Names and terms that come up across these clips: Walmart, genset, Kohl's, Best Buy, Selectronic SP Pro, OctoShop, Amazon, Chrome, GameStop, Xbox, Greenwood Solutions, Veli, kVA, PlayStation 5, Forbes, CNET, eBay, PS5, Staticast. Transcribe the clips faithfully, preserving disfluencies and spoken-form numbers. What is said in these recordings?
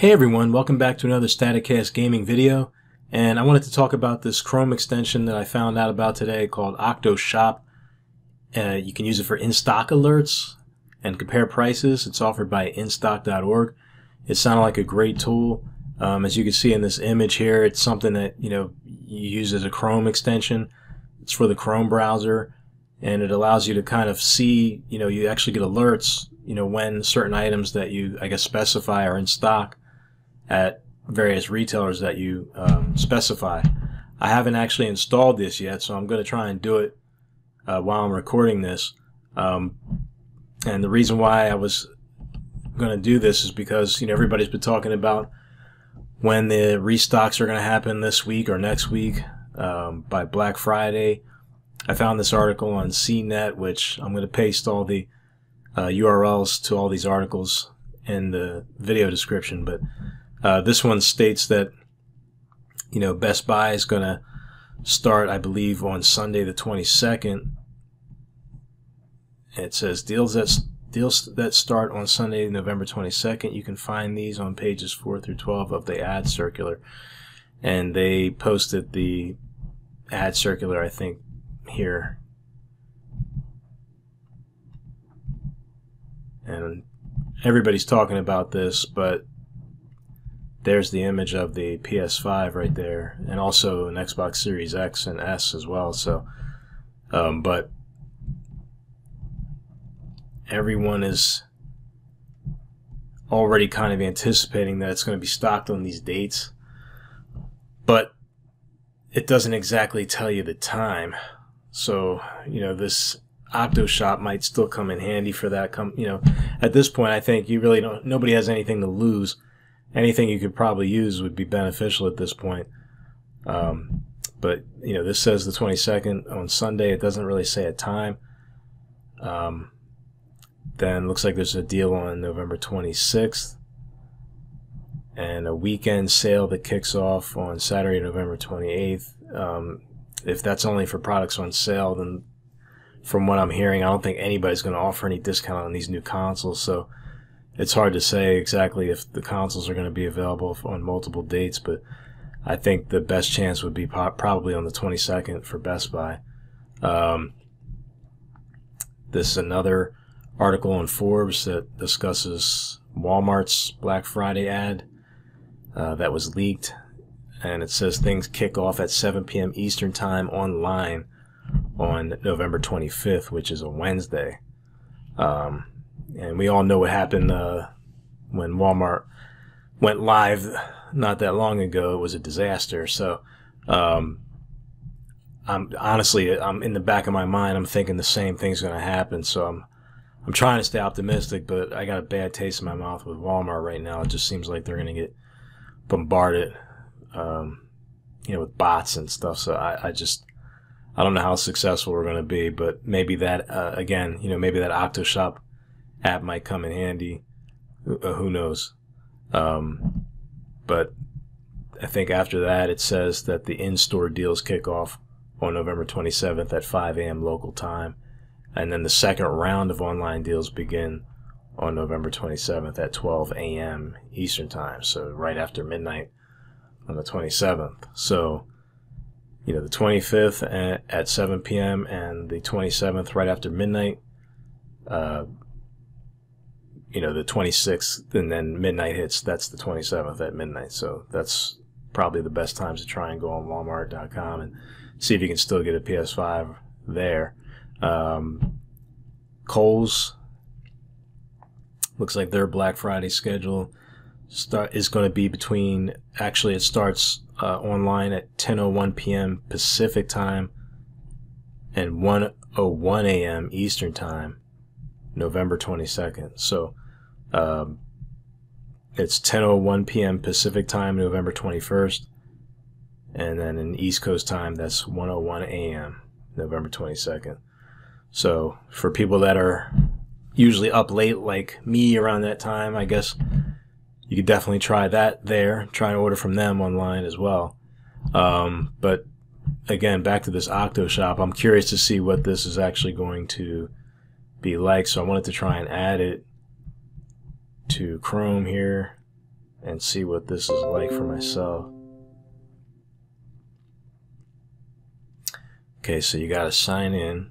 Hey everyone, welcome back to another Staticast gaming video, and I wanted to talk about this Chrome extension that I found out about today called OctoShop. Uh, you can use it for in-stock alerts and compare prices. It's offered by instock dot org. It sounded like a great tool. Um, as you can see in this image here, it's something that, you know, you use as a Chrome extension. It's for the Chrome browser, and it allows you to kind of see, you know, you actually get alerts, you know, when certain items that you, I guess, specify are in stock at various retailers that you um, specify. I haven't actually installed this yet, so I'm going to try and do it uh, while I'm recording this. Um, and the reason why I was going to do this is because, you know, everybody's been talking about when the restocks are going to happen this week or next week um, by Black Friday. I found this article on C net, which I'm going to paste all the uh, U R Ls to all these articles in the video description, but Uh, this one states that, you know, Best Buy is going to start, I believe, on Sunday the twenty-second. It says deals that deals that start on Sunday, November twenty-second. You can find these on pages four through twelve of the ad circular, and they posted the ad circular, I think, here, and everybody's talking about this, but there's the image of the P S five right there, and also an Xbox Series X and S as well. So, um, but everyone is already kind of anticipating that it's going to be stocked on these dates, but it doesn't exactly tell you the time. So, you know, this OctoShop might still come in handy for that. Come, you know, at this point, I think you really don't. Nobody has anything to lose. Anything you could probably use would be beneficial at this point. Um, but, you know, this says the twenty-second on Sunday. It doesn't really say a time. Um, then looks like there's a deal on November twenty-sixth. And a weekend sale that kicks off on Saturday, November twenty-eighth. Um, if that's only for products on sale, then from what I'm hearing, I don't think anybody's going to offer any discount on these new consoles. So it's hard to say exactly if the consoles are going to be available on multiple dates, but I think the best chance would be probably on the twenty-second for Best Buy. Um, this is another article on Forbes that discusses Walmart's Black Friday ad uh, that was leaked, and it says things kick off at seven P M Eastern Time online on November twenty-fifth, which is a Wednesday. Um, And we all know what happened uh, when Walmart went live not that long ago. It was a disaster. So, um, I'm honestly, I'm in the back of my mind, I'm thinking the same thing's going to happen. So I'm, I'm trying to stay optimistic, but I got a bad taste in my mouth with Walmart right now. It just seems like they're going to get bombarded, um, you know, with bots and stuff. So I, I just, I don't know how successful we're going to be. But maybe that uh, again, you know, maybe that OctoShop app might come in handy. Who knows? Um, but I think after that, it says that the in-store deals kick off on November twenty-seventh at five A M local time, and then the second round of online deals begin on November twenty-seventh at twelve A M Eastern time. So right after midnight on the twenty-seventh. So, you know, the twenty-fifth at seven P M and the twenty-seventh right after midnight. Uh, you know, the twenty-sixth, and then midnight hits, that's the twenty-seventh at midnight. So that's probably the best times to try and go on Walmart dot com and see if you can still get a P S five there. Um, Kohl's, looks like their Black Friday schedule start is going to be between, actually it starts uh, online at ten oh one P M Pacific time and one oh one A M Eastern time, November twenty-second. So um, it's ten oh one P M Pacific time, November twenty-first, and then in East Coast time, that's one oh one A M November twenty-second. So for people that are usually up late like me around that time, I guess you could definitely try that there, try and order from them online as well. Um, but again, back to this OctoShop, I'm curious to see what this is actually going to be like, so I wanted to try and add it to Chrome here and see what this is like for myself. Okay, so you gotta sign in.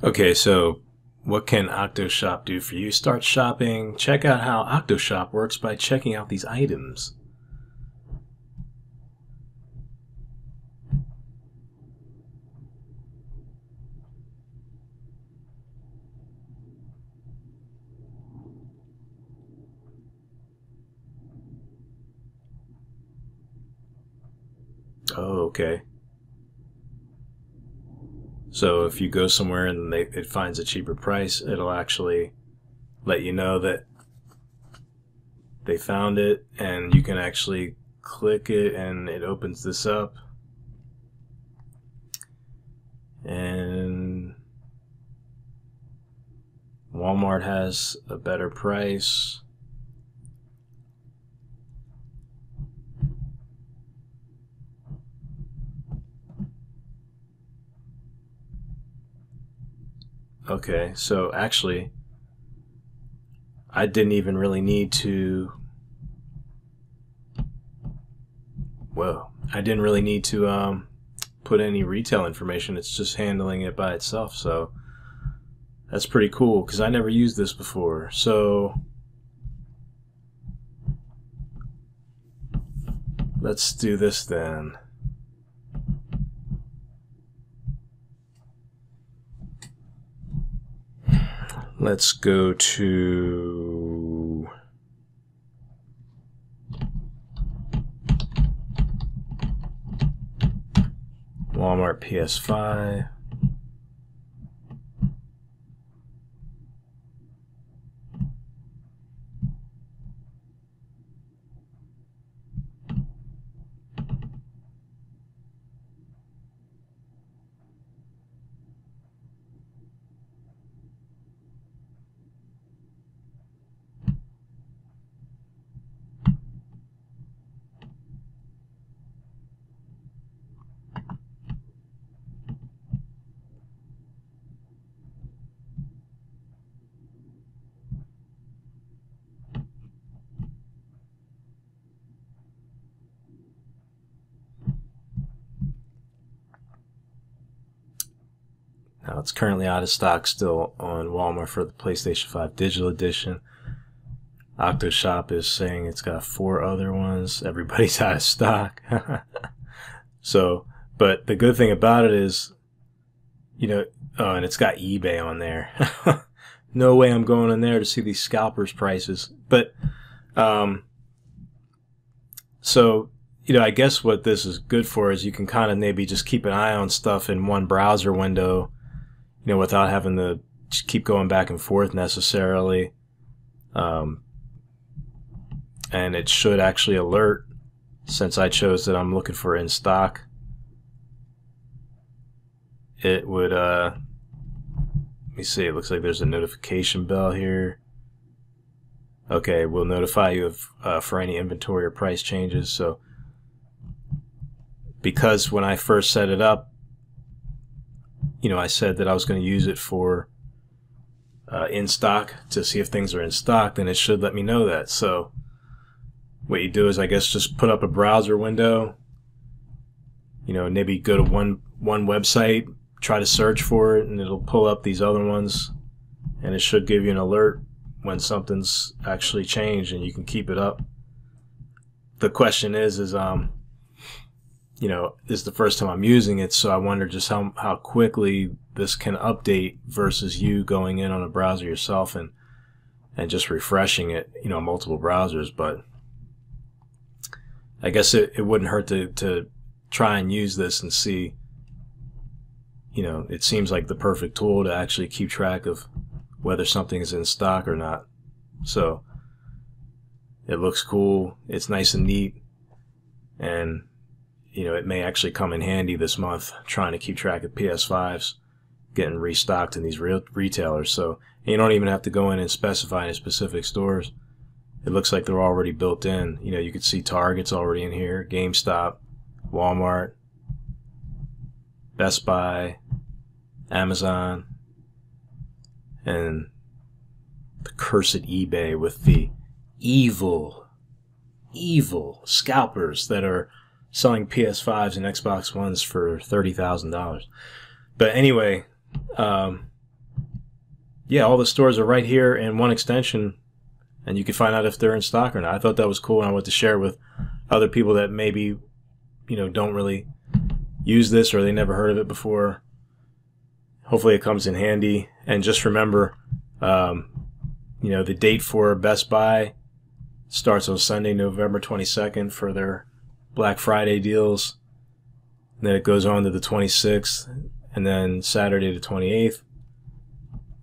Okay, so what can OctoShop do for you? Start shopping. Check out how OctoShop works by checking out these items. Oh, okay. So if you go somewhere and they, it finds a cheaper price, it'll actually let you know that they found it, and you can actually click it and it opens this up. And Walmart has a better price. Okay, so actually, I didn't even really need to, well, I didn't really need to um, put any retail information. It's just handling it by itself, so that's pretty cool, because I never used this before. So let's do this then. Let's go to Walmart P S five. Now, it's currently out of stock still on Walmart for the PlayStation five Digital Edition. OctoShop is saying it's got four other ones. Everybody's out of stock. So, but the good thing about it is, you know, oh, and it's got eBay on there. No way I'm going in there to see these scalpers' prices. But, um, so, you know, I guess what this is good for is you can kind of maybe just keep an eye on stuff in one browser window, you know, without having to keep going back and forth necessarily. Um, and it should actually alert, since I chose that I'm looking for in stock. It would, uh, let me see, it looks like there's a notification bell here. Okay, we'll notify you of, uh, for any inventory or price changes. So, because when I first set it up, you know, I said that I was going to use it for uh, in stock to see if things are in stock, then it should let me know that. So what you do is, I guess, just put up a browser window, you know, maybe go to one, one website, try to search for it, and it'll pull up these other ones, and it should give you an alert when something's actually changed, and you can keep it up. The question is, is, um, you know, this is the first time I'm using it, so I wonder just how how quickly this can update versus you going in on a browser yourself and and just refreshing it, you know, multiple browsers. But I guess it, it wouldn't hurt to to try and use this and see, you know, it seems like the perfect tool to actually keep track of whether something is in stock or not. So it looks cool, it's nice and neat, and you know, it may actually come in handy this month trying to keep track of P S fives getting restocked in these real retailers. So you don't even have to go in and specify in specific stores. It looks like they're already built in. You know, you could see Target's already in here, GameStop, Walmart, Best Buy, Amazon, and the cursed eBay with the evil, evil scalpers that are selling P S fives and Xbox Ones for thirty thousand dollars. But anyway, um, yeah, all the stores are right here in one extension, and you can find out if they're in stock or not. I thought that was cool, and I wanted to share with other people that maybe, you know, don't really use this or they never heard of it before. Hopefully it comes in handy. And just remember, um, you know, the date for Best Buy starts on Sunday, November twenty-second for their Black Friday deals. And then it goes on to the twenty-sixth, and then Saturday the twenty-eighth.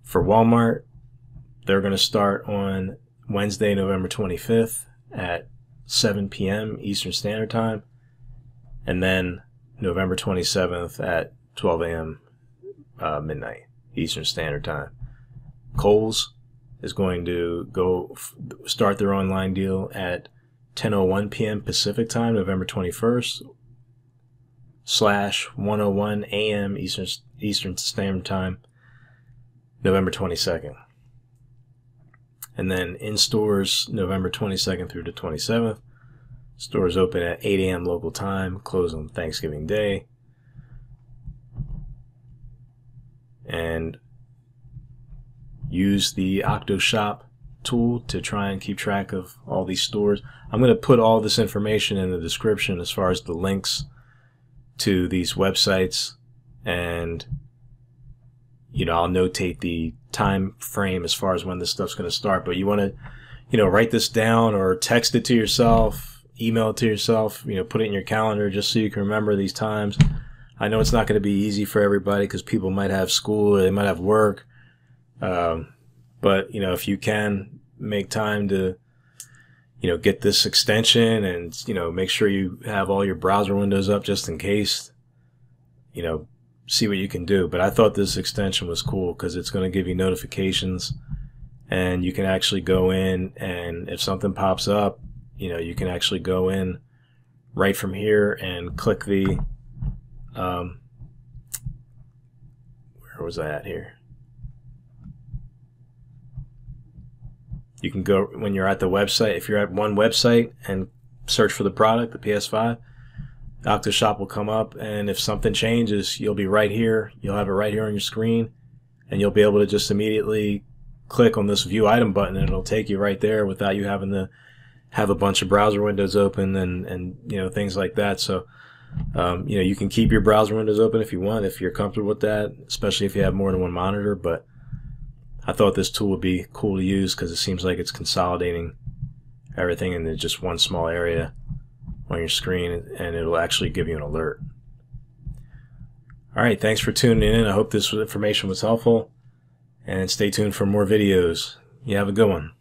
For Walmart, they're going to start on Wednesday, November twenty-fifth at seven P M Eastern Standard Time, and then November twenty-seventh at twelve A M Uh, midnight Eastern Standard Time. Kohl's is going to go f start their online deal at ten oh one P M Pacific Time, November twenty-first, slash one oh one A M Eastern Eastern Standard Time, November twenty-second. And then in stores, November twenty-second through the twenty-seventh. Stores open at eight A M local time, close on Thanksgiving Day. And use the OctoShop tool to try and keep track of all these stores. I'm going to put all this information in the description as far as the links to these websites, and you know, I'll notate the time frame as far as when this stuff's going to start. But you want to, you know, write this down or text it to yourself, email it to yourself, you know, put it in your calendar just so you can remember these times. I know it's not going to be easy for everybody because people might have school or they might have work. Um, but, you know, if you can make time to, you know, get this extension and, you know, make sure you have all your browser windows up just in case, you know, see what you can do. But I thought this extension was cool because it's going to give you notifications, and you can actually go in, and if something pops up, you know, you can actually go in right from here and click the... Um, where was I at here? You can go, when you're at the website, if you're at one website and search for the product, the P S five, OctoShop will come up, and if something changes, you'll be right here. You'll have it right here on your screen, and you'll be able to just immediately click on this view item button, and it'll take you right there without you having to have a bunch of browser windows open and, and you know, things like that. So Um, you know, you can keep your browser windows open if you want, if you're comfortable with that, especially if you have more than one monitor. But I thought this tool would be cool to use because it seems like it's consolidating everything into just one small area on your screen, and it'll actually give you an alert. All right, thanks for tuning in. I hope this information was helpful, and stay tuned for more videos. You have a good one.